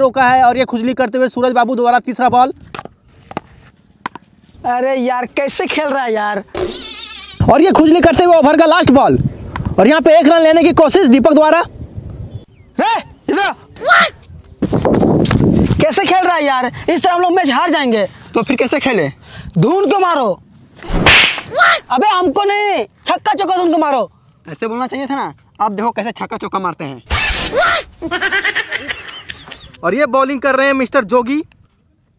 रोका है और ये खुजली करते हुए सूरज बाबू द्वारा तीसरा बॉल। अरे यार कैसे खेल रहा है यार, और ये खुजली करते हुए ओवर का लास्ट बॉल और यहाँ पे एक रन लेने की कोशिश दीपक द्वारा। कैसे खेल रहा है यार, इस तरह हम लोग मैच हार जाएंगे। तो फिर कैसे खेले, धुन को मारो। अबे हमको नहीं, छक्का चौका धुन को मारो, ऐसे बोलना चाहिए था ना। आप देखो कैसे छक्का चौका मारते हैं। और ये बॉलिंग कर रहे हैं मिस्टर जोगी,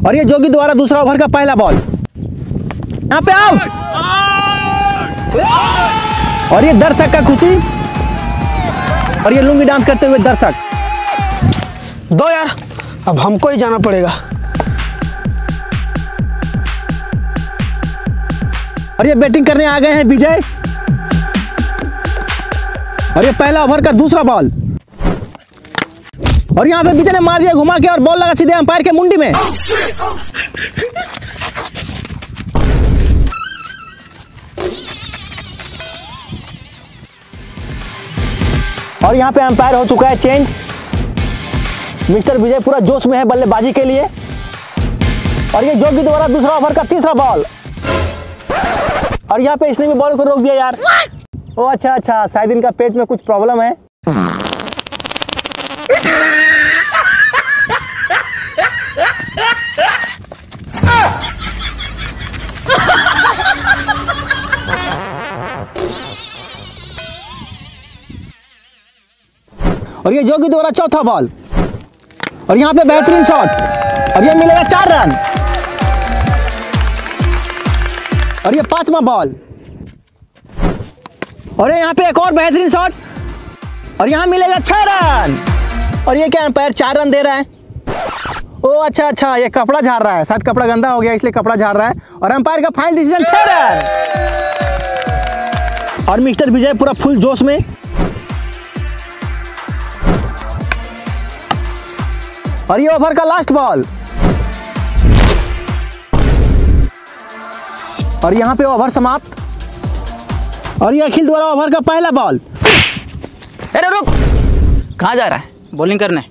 और ये जोगी द्वारा दूसरा ओवर का पहला बॉल। यहाँ पे आओ, और ये दर्शक का खुशी, और ये लुंगी डांस करते हुए दर्शक। दो यार, अब हमको ही जाना पड़ेगा। और ये बैटिंग करने आ गए हैं विजय, और ये पहला ओवर का दूसरा बॉल। और यहाँ पे विजय ने मार दिया घुमा के और बॉल लगा सीधे अंपायर के मुंडी में। और यहाँ पे अंपायर हो चुका है चेंज। मिस्टर विजय पूरा जोश में है बल्लेबाजी के लिए। और ये जोगी द्वारा दूसरा ओवर का तीसरा बॉल, और यहाँ पे इसने भी बॉल को रोक दिया यार। ओ अच्छा, शायद इनका पेट में कुछ प्रॉब्लम है। और ये जोगी द्वारा चौथा बॉल, और यहाँ पे बेहतरीन शॉट, और ये मिलेगा 4 रन। और ये 5वां बॉल, और यहाँ पे एक और बेहतरीन शॉट, और यहाँ मिलेगा 6 रन। और ये क्या अंपायर 4 रन दे रहा है। ओ अच्छा, ये कपड़ा झाड़ रहा है, शायद कपड़ा गंदा हो गया इसलिए कपड़ा झाड़ रहा है। और अंपायर का फाइनल डिसीजन 6 रन। और मिस्टर विजय पूरा फुल जोश में। और ये ओवर का लास्ट बॉल, और यहाँ पे ओवर समाप्त। और ये अखिल द्वारा ओवर का पहला बॉल। अरे रुक, कहाँ जा रहा है बॉलिंग करने।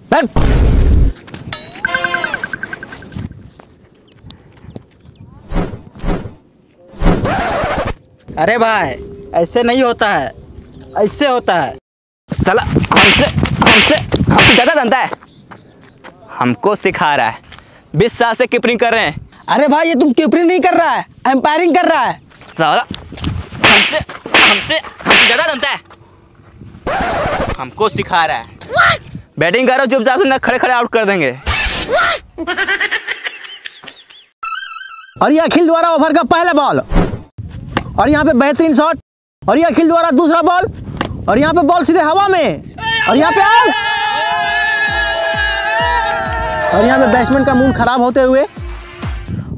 अरे भाई ऐसे नहीं होता है, ऐसे होता है। साला हमसे ज़्यादा जानता है, हमको सिखा रहा है। 20 साल से कीपरिंग कर रहे हैं। अरे भाई ये तुम कीपरिंग नहीं कर रहा है, एम्पायरिंग कर रहा है। साला हमसे ज़्यादा दमता है, हमको सिखा रहा है। बैटिंग करो चुपचाप से, ना खड़े खड़े आउट कर देंगे। और ये अखिल द्वारा ओवर का पहला बॉल, और यहाँ पे बेहतरीन शॉट, और ये अखिल द्वारा दूसरा बॉल, और यहाँ पे बॉल सीधे हवा में, और यहाँ पे आउट। और यहाँ पे बैट्समैन का मूड खराब होते हुए।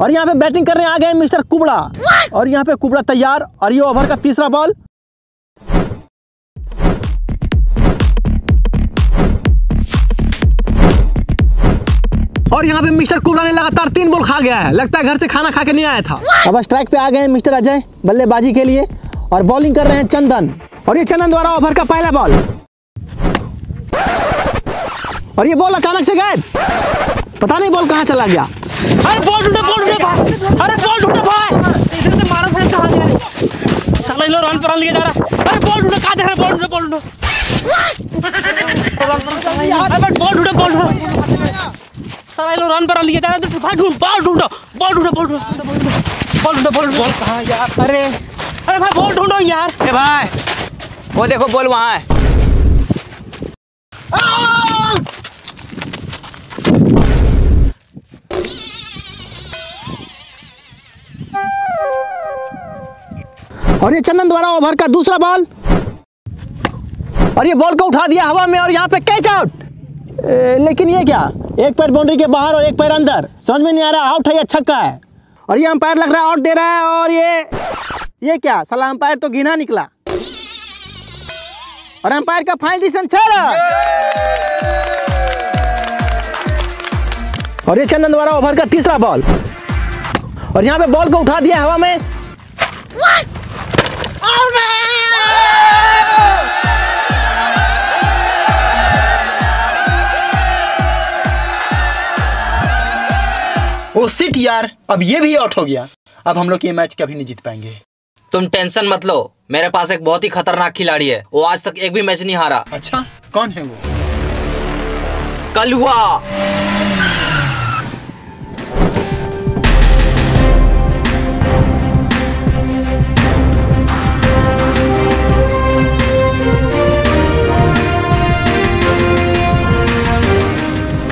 और यहाँ पे बैटिंग करने आ गए मिस्टर कुबड़ा, और यहाँ पे कुबड़ा तैयार। और ये ओवर का तीसरा बॉल, और यहाँ पे मिस्टर कुबड़ा ने लगातार 3 बॉल खा गया है, लगता है घर से खाना खा के नहीं आया था। अब स्ट्राइक पे आ गए हैं मिस्टर अजय बल्लेबाजी के लिए, और बॉलिंग कर रहे हैं चंदन। और ये चंदन द्वारा ओवर का पहला बॉल, और ये बॉल अचानक से गायब, पता नहीं बॉल कहाँ चला गया। अरे बॉल टूटा, बॉल टूटा भाई, अरे बॉल टूटा भाई, इधर से मारो फिर कहाँ गया। साला इन लोग रन पर लेके जा रहा है। अरे बॉल टूटा, कहाँ देख रहा है, बॉल टूटा, बॉल टूटा। अरे बॉल टूटा, बॉल टूटा, साला इन लोग रन पर लेके जा रहा है। तो भाई ढूंढ, बॉल ढूंढो, बॉल ढूंढो, बॉल ढूंढो, बॉल ढूंढो, बॉल बॉल कहाँ यार। अरे भाई बॉल ढूंढो यार। अरे भाई वो देखो बॉल वहाँ है। और ये चंदन द्वारा ओवर का दूसरा बॉल, और ये बॉल को उठा दिया हवा में, और यहाँ पे कैच आउट। लेकिन ये क्या, एक पैर बाउंड्री के बाहर और एक पैर अंदर, समझ में नहीं आ रहा आउट है या छक्का है। और ये अंपायर लग रहा है आउट दे रहा है। और ये क्या, साला अंपायर तो गिना निकला। और अंपायर का फाइनल डिसीजन 6 रन। और ये चंदन द्वारा ओवर का तीसरा बॉल, और यहाँ पे बॉल को उठा दिया हवा में। ओ शिट यार, अब ये भी आउट हो गया। अब हम लोग ये मैच कभी नहीं जीत पाएंगे। तुम टेंशन मत लो, मेरे पास एक बहुत ही खतरनाक खिलाड़ी है, वो आज तक एक भी मैच नहीं हारा। अच्छा, कौन है वो? कलुआ।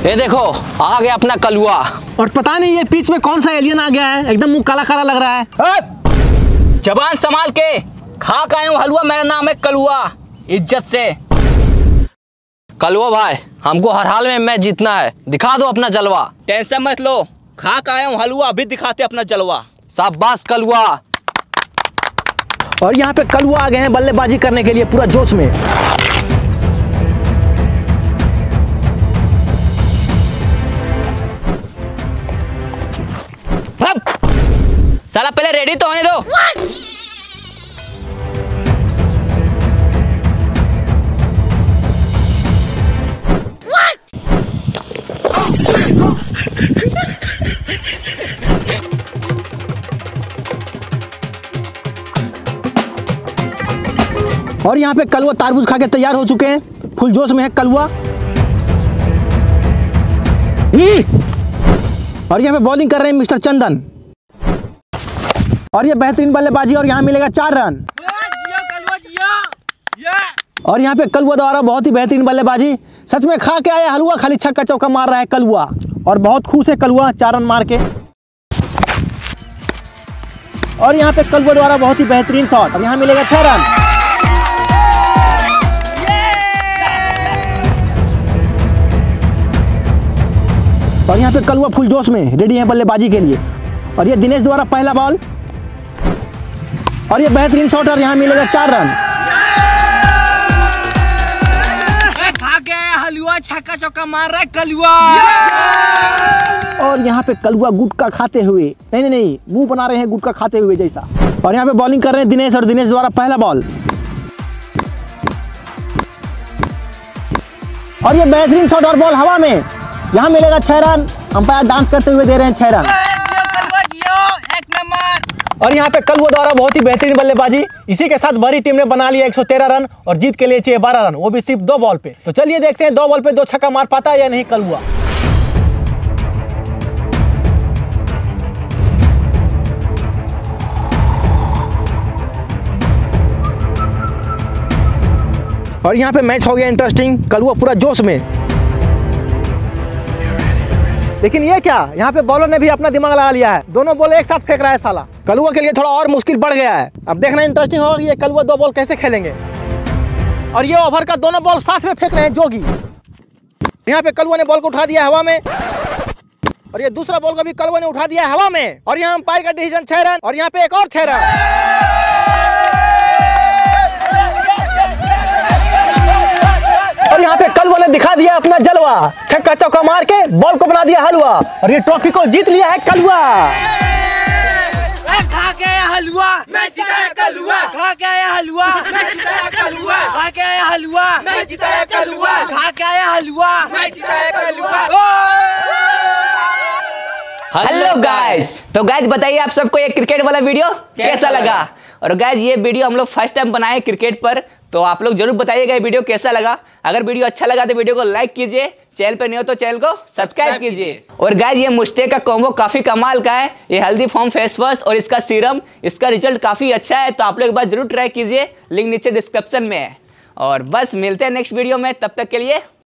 ये देखो, आ गया अपना कलुआ। और पता नहीं ये पिच में कौन सा एलियन आ गया है, एकदम मुंह काला काला लग रहा है। जबान संभाल के खा के आया हूं हलवा, मेरा नाम है कलुआ, इज्जत से। कलुआ भाई, हमको हर हाल में मैच जीतना है, दिखा दो अपना जलवा। टेंशन मत लो, खा के आया हूं हलवा, अभी दिखाते अपना जलवा। शाबाश कलुआ। और यहाँ पे कलुआ आ गए हैं बल्लेबाजी करने के लिए पूरा जोश में। साला पहले रेडी तो होने दो। और यहाँ पे कलुआ तारबूज खा के तैयार हो चुके हैं, फुल जोश में है कलुआ। और यहाँ पे बॉलिंग कर रहे हैं मिस्टर चंदन, और ये बेहतरीन बल्लेबाजी, और यहाँ मिलेगा 4 रन। और यहाँ पे कलुआ द्वारा बहुत ही बेहतरीन बल्लेबाजी, सच में खा के आया हलवा, खाली छक्का चौका मार रहा है कलुआ, और बहुत खुश है कलुआ 4 रन मार के। और यहाँ पे कलुआ द्वारा बहुत ही बेहतरीन शॉट, और यहाँ मिलेगा 6 रन। और यहाँ पे कलुआ फुल जोश में रेडी है बल्लेबाजी के लिए, और ये दिनेश द्वारा पहला बॉल, और ये बेहतरीन शॉट, और यहाँ मिलेगा 4 रन। खा के आया हलवा, छक्का चौका मार रहा है कलुआ। और यहाँ पे कलुआ गुटखा खाते हुए, नहीं, मुंह बना रहे हैं गुटखा खाते हुए जैसा। और यहाँ पे बॉलिंग कर रहे हैं दिनेश, और दिनेश द्वारा पहला बॉल, और ये बेहतरीन शॉट, और बॉल हवा में, यहाँ मिलेगा 6 रन। अंपायर डांस करते हुए दे रहे हैं 6 रन। और यहाँ पे कलुआ द्वारा बहुत ही बेहतरीन बल्लेबाजी, इसी के साथ बड़ी टीम ने बना लिया 113 रन और जीत के लिए चाहिए 12 रन, वो भी सिर्फ 2 बॉल पे। तो चलिए देखते हैं 2 बॉल पे 2 छक्का मार पाता है या नहीं कलुआ। और यहाँ पे मैच हो गया इंटरेस्टिंग, कलुआ पूरा जोश में। लेकिन ये क्या, यहाँ पे बॉलर ने भी अपना दिमाग लगा लिया है, दोनों बॉल एक साथ फेंक रहा है साला। कलुआ के लिए थोड़ा और मुश्किल बढ़ गया है, अब देखना इंटरेस्टिंग होगा कि ये कलुआ 2 बॉल कैसे खेलेंगे। और ये ओवर का दोनों बॉल साथ में फेंक रहे हैं जोगी। यहाँ पे कलुआ ने बॉल को उठा दिया हवा में, और ये दूसरा बॉल को भी कलुआ ने उठा दिया हवा में, और यहाँ अंपायर का डिसीजन 6 रन, और यहाँ पे एक और 6 रन। और यहाँ पे कलुआ ने दिखा दिया अपना जलवा, छक्का चौका मार के बॉल को बना दिया हलवा, और ये ट्रॉफी को जीत लिया है कलुआ। खा के आया हलवा, मैं जिताया कलुआ। खा के आया हलवा, मैं जिताया कलुआ। खा के आया हलवा, मैं जिताया कलुआ। खा के आया हलवा, मैं जिताया कलुआ। हेलो गाइस, तो गाइस बताइए आप सबको ये क्रिकेट वाला वीडियो कैसा लगा। और गाइस ये वीडियो हम लोग फर्स्ट टाइम बनाए क्रिकेट पर, तो आप लोग जरूर बताइएगा ये वीडियो कैसा लगा। अगर वीडियो अच्छा लगा तो वीडियो को लाइक कीजिए, चैनल पर नहीं हो तो चैनल को सब्सक्राइब कीजिए। और गाइस ये मुस्टेक का कॉम्बो काफी कमाल का है, ये हेल्दी फॉर्म फेस वॉश और इसका सीरम, इसका रिजल्ट काफी अच्छा है, तो आप लोग एक बार जरूर ट्राई कीजिए, लिंक नीचे डिस्क्रिप्शन में है। और बस मिलते हैं नेक्स्ट वीडियो में, तब तक के लिए।